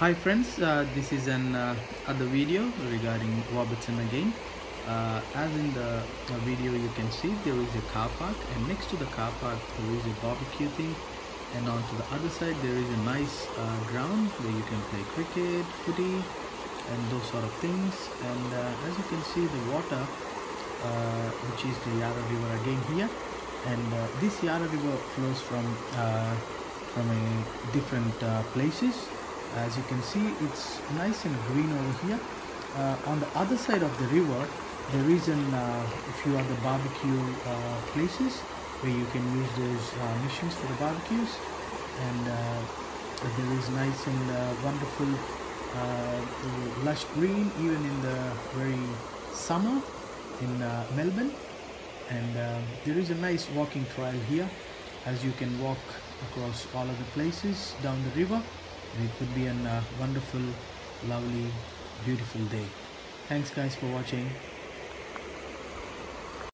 Hi friends, this is another video regarding Warburton again. As in the video you can see, there is a car park, and next to the car park there is a barbecue thing, and on to the other side there is a nice ground where you can play cricket, footy and those sort of things. And as you can see, the water which is the Yarra River again here, and this Yarra River flows from a different places. As you can see, it's nice and green over here. On the other side of the river there is a few other barbecue places where you can use those machines for the barbecues, and there is nice and wonderful lush green even in the very summer in Melbourne. And there is a nice walking trail here, as you can walk across all of the places down the river. It would be a wonderful, lovely, beautiful day. Thanks guys for watching.